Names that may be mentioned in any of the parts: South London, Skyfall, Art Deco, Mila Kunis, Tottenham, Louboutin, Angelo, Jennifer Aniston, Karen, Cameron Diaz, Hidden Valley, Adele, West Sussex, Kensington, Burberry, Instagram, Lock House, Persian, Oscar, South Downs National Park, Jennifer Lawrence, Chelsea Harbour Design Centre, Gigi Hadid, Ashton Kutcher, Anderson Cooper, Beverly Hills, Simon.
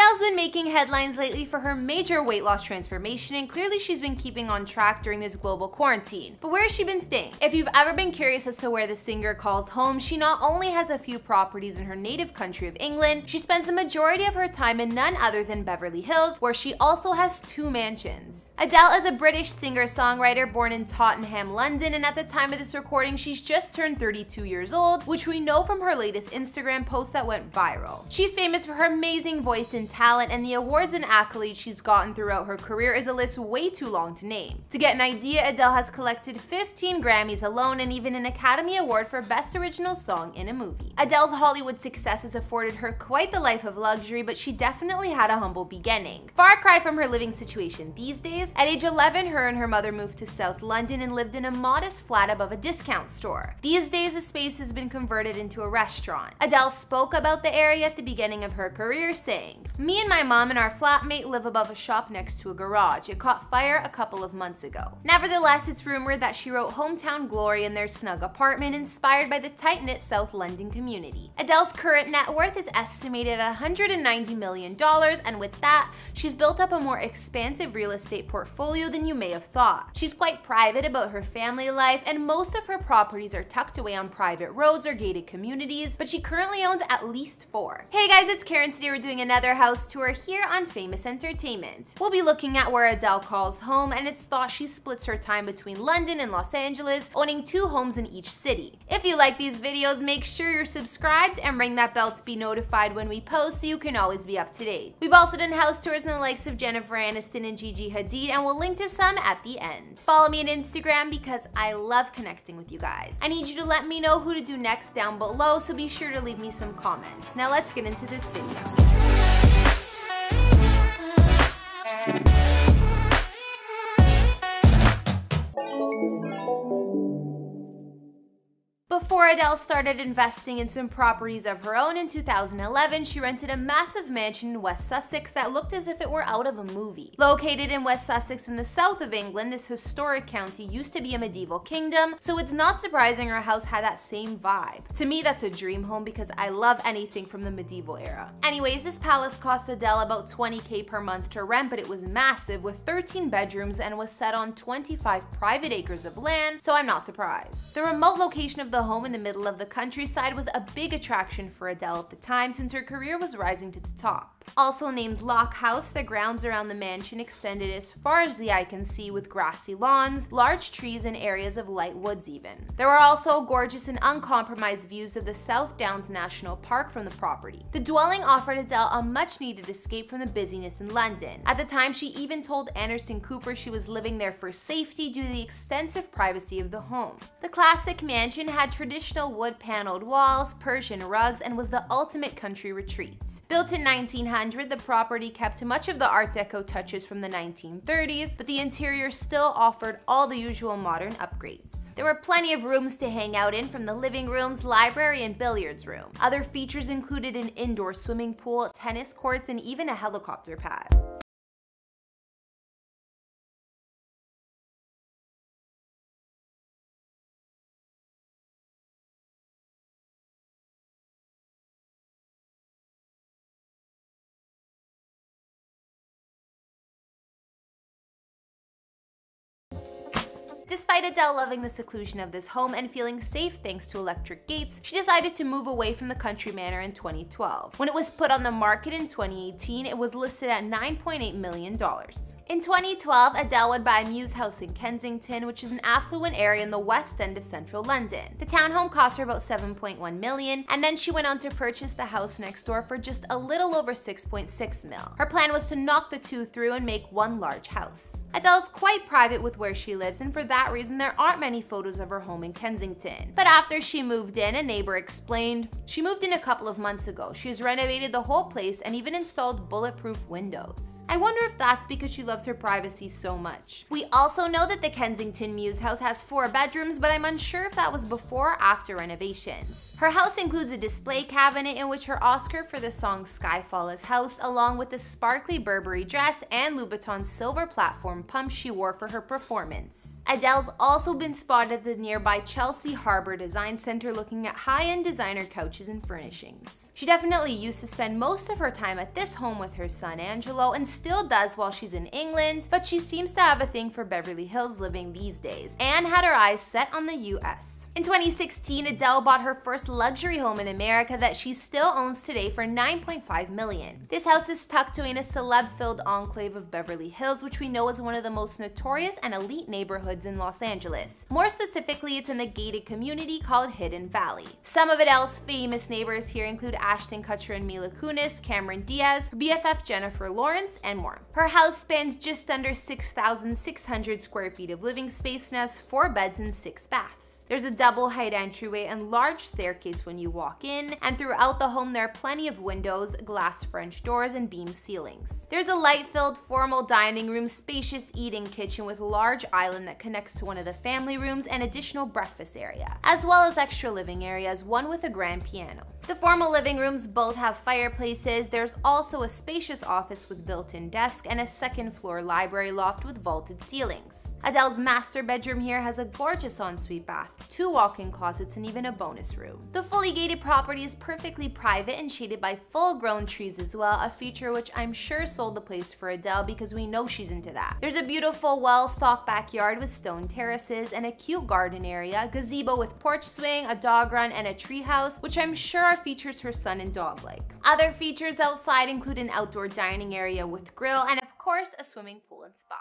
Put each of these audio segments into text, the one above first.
Adele's been making headlines lately for her major weight loss transformation, and clearly she's been keeping on track during this global quarantine. But where has she been staying? If you've ever been curious as to where the singer calls home, she not only has a few properties in her native country of England, she spends the majority of her time in none other than Beverly Hills, where she also has two mansions. Adele is a British singer-songwriter born in Tottenham, London, and at the time of this recording, she's just turned 32 years old, which we know from her latest Instagram post that went viral. She's famous for her amazing voice and talent, and the awards and accolades she's gotten throughout her career is a list way too long to name. To get an idea, Adele has collected 15 Grammys alone and even an Academy Award for Best Original Song in a Movie. Adele's Hollywood success has afforded her quite the life of luxury, but she definitely had a humble beginning. Far cry from her living situation these days, at age 11 her and her mother moved to South London and lived in a modest flat above a discount store. These days the space has been converted into a restaurant. Adele spoke about the area at the beginning of her career, saying, "Me and my mom and our flatmate live above a shop next to a garage. It caught fire a couple of months ago." Nevertheless, it's rumored that she wrote Hometown Glory in their snug apartment, inspired by the tight-knit South London community. Adele's current net worth is estimated at $190 million, and with that, she's built up a more expansive real estate portfolio than you may have thought. She's quite private about her family life, and most of her properties are tucked away on private roads or gated communities, but she currently owns at least 4. Hey guys, it's Karen. Today we're doing another house tour here on Famous Entertainment. We'll be looking at where Adele calls home, and it's thought she splits her time between London and Los Angeles, owning 2 homes in each city. If you like these videos, make sure you're subscribed and ring that bell to be notified when we post so you can always be up to date. We've also done house tours in the likes of Jennifer Aniston and Gigi Hadid, and we'll link to some at the end. Follow me on Instagram because I love connecting with you guys. I need you to let me know who to do next down below, so be sure to leave me some comments. Now let's get into this video. Before Adele started investing in some properties of her own in 2011, she rented a massive mansion in West Sussex that looked as if it were out of a movie. Located in West Sussex in the south of England, this historic county used to be a medieval kingdom, so it's not surprising her house had that same vibe. To me, that's a dream home because I love anything from the medieval era. Anyways, this palace cost Adele about $20K per month to rent, but it was massive with 13 bedrooms and was set on 25 private acres of land, so I'm not surprised. The remote location of the home in the middle of the countryside was a big attraction for Adele at the time, since her career was rising to the top. Also named Lock House, the grounds around the mansion extended as far as the eye can see with grassy lawns, large trees, and areas of light woods even. There are also gorgeous and uncompromised views of the South Downs National Park from the property. The dwelling offered Adele a much-needed escape from the busyness in London. At the time, she even told Anderson Cooper she was living there for safety due to the extensive privacy of the home. The classic mansion had traditional wood-paneled walls, Persian rugs, and was the ultimate country retreat. Built in 1900, the property kept much of the Art Deco touches from the 1930s, but the interior still offered all the usual modern upgrades. There were plenty of rooms to hang out in, from the living rooms, library, and billiards room. Other features included an indoor swimming pool, tennis courts, and even a helicopter pad. Despite Adele loving the seclusion of this home and feeling safe thanks to electric gates, she decided to move away from the country manor in 2012. When it was put on the market in 2018, it was listed at $9.8 million. In 2012, Adele would buy Muse House in Kensington, which is an affluent area in the west end of central London. The townhome cost her about $7.1 million, and then she went on to purchase the house next door for just a little over $6.6 mil. Her plan was to knock the two through and make one large house. Adele's quite private with where she lives, and for that reason there aren't many photos of her home in Kensington. But after she moved in, a neighbor explained, "She moved in a couple of months ago. She has renovated the whole place and even installed bulletproof windows." I wonder if that's because she loves her privacy so much. We also know that the Kensington Muse House has 4 bedrooms, but I'm unsure if that was before or after renovations. Her house includes a display cabinet in which her Oscar for the song Skyfall is housed, along with the sparkly Burberry dress and Louboutin silver platform pumps she wore for her performance. Adele's also been spotted at the nearby Chelsea Harbour Design Centre looking at high-end designer couches and furnishings. She definitely used to spend most of her time at this home with her son Angelo, and still does while she's in England, but she seems to have a thing for Beverly Hills living these days, and had her eyes set on the US. In 2016, Adele bought her first luxury home in America that she still owns today for $9.5 million. This house is tucked away in a celeb-filled enclave of Beverly Hills, which we know is one of the most notorious and elite neighborhoods in Los Angeles. More specifically, it's in the gated community called Hidden Valley. Some of Adele's famous neighbors here include Ashton Kutcher and Mila Kunis, Cameron Diaz, her BFF Jennifer Lawrence, and more. Her house spans just under 6,600 square feet of living space and has 4 beds and 6 baths. There's a double-height entryway and large staircase when you walk in, and throughout the home there are plenty of windows, glass French doors, and beam ceilings. There's a light-filled formal dining room, spacious eating kitchen with a large island that connects to one of the family rooms, and additional breakfast area, as well as extra living areas, one with a grand piano. The formal living rooms both have fireplaces. There's also a spacious office with built-in desk and a second-floor library loft with vaulted ceilings. Adele's master bedroom here has a gorgeous ensuite bath, 2 walk-in closets, and even a bonus room. The fully gated property is perfectly private and shaded by full-grown trees as well, a feature which I'm sure sold the place for Adele because we know she's into that. There's a beautiful, well-stocked backyard with stone terraces and a cute garden area, gazebo with porch swing, a dog run, and a tree house, which I'm sure are features her son and dog like. Other features outside include an outdoor dining area with grill and, of course, a swimming pool and spa.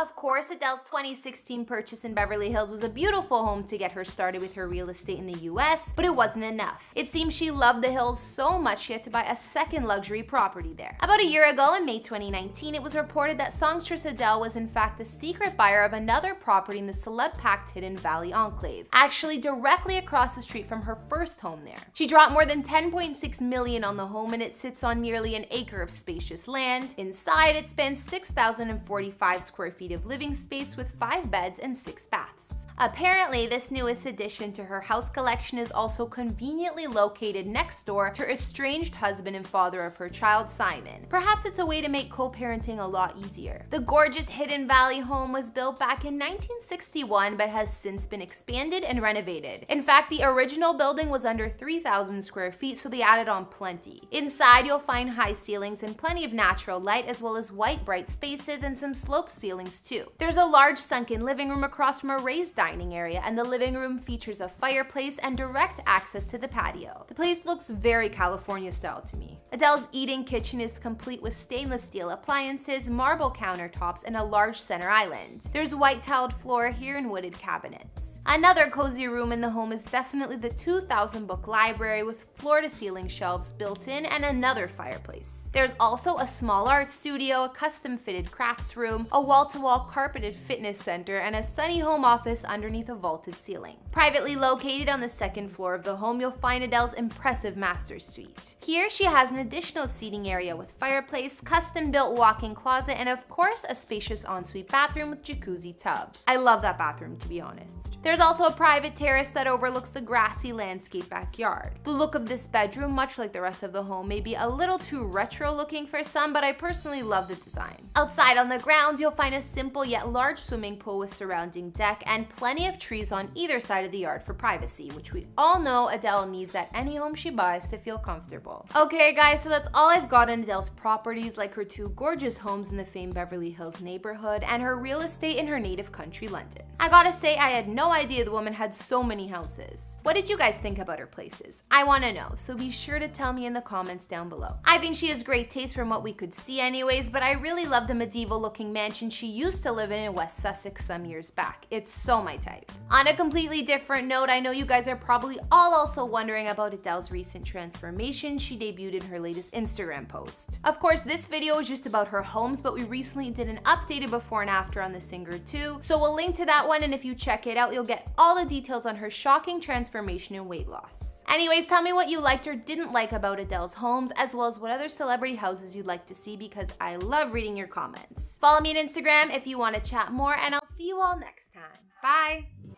Of course, Adele's 2016 purchase in Beverly Hills was a beautiful home to get her started with her real estate in the US, but it wasn't enough. It seems she loved the hills so much she had to buy a second luxury property there. About a year ago, in May 2019, it was reported that songstress Adele was in fact the secret buyer of another property in the celeb-packed Hidden Valley enclave, actually directly across the street from her first home there. She dropped more than $10.6 million on the home, and it sits on nearly an acre of spacious land. Inside, it spans 6,045 square feet of living space with 5 beds and 6 baths. Apparently, this newest addition to her house collection is also conveniently located next door to her estranged husband and father of her child, Simon. Perhaps it's a way to make co-parenting a lot easier. The gorgeous Hidden Valley home was built back in 1961 but has since been expanded and renovated. In fact, the original building was under 3,000 square feet, so they added on plenty. Inside, you'll find high ceilings and plenty of natural light, as well as white bright spaces and some sloped ceilings too. There's a large sunken living room across from a raised dining area, and the living room features a fireplace and direct access to the patio. The place looks very California style to me. Adele's eating kitchen is complete with stainless steel appliances, marble countertops, and a large center island. There's white tiled floor here and wooded cabinets. Another cozy room in the home is definitely the 2,000 book library with floor-to-ceiling shelves built in and another fireplace. There's also a small art studio, a custom-fitted crafts room, a wall-to-wall carpeted fitness center, and a sunny home office underneath a vaulted ceiling. Privately located on the second floor of the home, you'll find Adele's impressive master suite. Here, she has an additional seating area with fireplace, custom-built walk-in closet, and of course, a spacious ensuite bathroom with jacuzzi tub. I love that bathroom, to be honest. There's also a private terrace that overlooks the grassy landscape backyard. The look of this bedroom, much like the rest of the home, may be a little too retro looking for some, but I personally love the design. Outside on the grounds, you'll find a simple yet large swimming pool with surrounding deck and plenty of trees on either side of the yard for privacy, which we all know Adele needs at any home she buys to feel comfortable. Okay guys, so that's all I've got on Adele's properties, like her 2 gorgeous homes in the famed Beverly Hills neighborhood and her real estate in her native country, London. I gotta say, I had no idea the woman had so many houses. What did you guys think about her places? I wanna know, so be sure to tell me in the comments down below. I think she has great taste from what we could see anyways, but I really love the medieval looking mansion she used to live in West Sussex some years back. It's so my type. On a completely different note, I know you guys are probably all also wondering about Adele's recent transformation she debuted in her latest Instagram post. Of course, this video is just about her homes, but we recently did an updated before and after on the singer too, so we'll link to that one, and if you check it out, you'll get all the details on her shocking transformation and weight loss. Anyways, tell me what you liked or didn't like about Adele's homes, as well as what other celebrity houses you'd like to see, because I love reading your comments. Follow me on Instagram if you want to chat more, and I'll see you all next time. Bye!